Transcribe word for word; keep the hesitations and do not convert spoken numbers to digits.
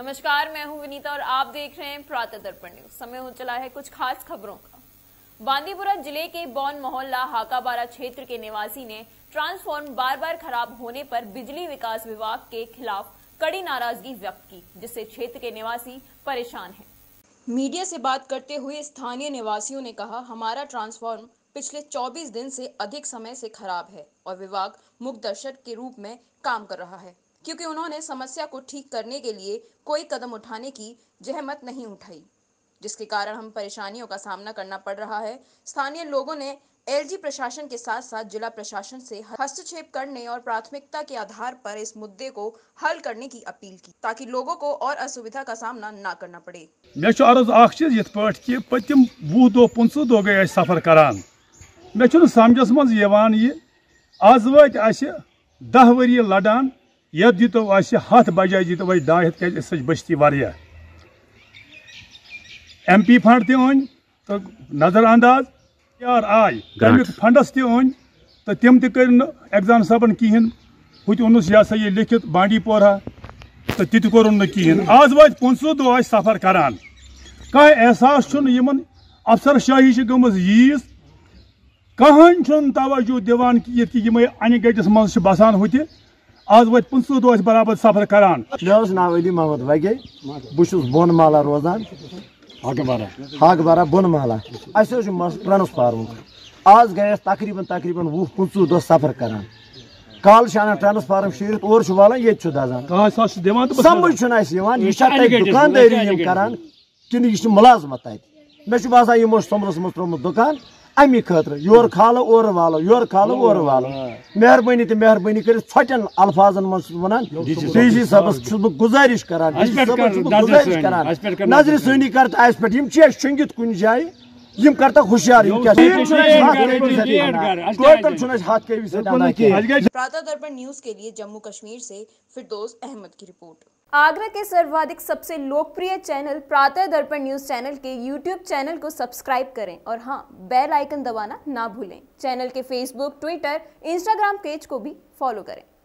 नमस्कार, मैं हूं विनीता और आप देख रहे हैं प्रातः दर्पण न्यूज। समय हो चला है कुछ खास खबरों का। बांदीपुरा जिले के बॉन मोहल्ला हाकाबारा क्षेत्र के निवासी ने ट्रांसफार्मर बार बार खराब होने पर बिजली विकास विभाग के खिलाफ कड़ी नाराजगी व्यक्त की, जिससे क्षेत्र के निवासी परेशान हैं। मीडिया से बात करते हुए स्थानीय निवासियों ने कहा, हमारा ट्रांसफार्मर पिछले चौबीस दिन से अधिक समय से खराब है और विभाग मुखदर्शक के रूप में काम कर रहा है, क्योंकि उन्होंने समस्या को ठीक करने के लिए कोई कदम उठाने की जहमत नहीं उठाई, जिसके कारण हम परेशानियों का सामना करना पड़ रहा है। स्थानीय लोगों ने एलजी प्रशासन के साथ साथ जिला प्रशासन से हस्तक्षेप करने और प्राथमिकता के आधार पर इस मुद्दे को हल करने की अपील की, ताकि लोगों को और असुविधा का सामना ना करना पड़े। मैं अर्ज अख चीज यथ पे कि पतिम वह दो पंच दो गई सफर करान मे समझस मन ये आज वत दह वरी लडान ये दीतो हथ बजाय दीतो डाय हथ बचती वारिया एम पी फंड तन तो नजरानंदाज यार आय तमिक फंडस तन तो तम तग्जाम साहबन कहें हूँ यह सा यह लिखित बांडीपोरा तो तह कहें आज वात पंचो दो सफर करान कह एहसास अफसर शाही गम यीज कहन तवज्जो दिवान अन गटिस मज बसान हूँ आज वह पंचो दो बराबर सफर करान। मे ना अली महमद वगे बहुत बोन महला रोजान हाकाबारा बोन महला अस ट्रांसफार्म आज गैस तकरीबन तकरीबन वह पंचो दह सफर करान कल अना ट्रांसफार्म शरीत और वालान ये दजान समझान यह दुकानदारी करान कि यह मुलाजमत मे बसान यमो सोमरस मज त्रोमत दुकान अमी खतर योर खालो और वालो योर खालो और वालो मेहरबानी तो मेहरबानी कर छोटन अल्फाजन वन डीसी साहबस गुजारिश करान गुजारिश करान नजर सनी कर शंगित कुन जाए यम करता होशियार प्रातः दर्पण न्यूज के लिए जम्मू कश्मीर से फिरदौस अहमद की रिपोर्ट। आगरा के सर्वाधिक सबसे लोकप्रिय channel Pratah Darpan news channel के यूट्यूब चैनल को सब्सक्राइब करें और हाँ, बेल आइकन दबाना ना भूलें। चैनल के फेसबुक, ट्विटर, इंस्टाग्राम पेज को भी फॉलो करें।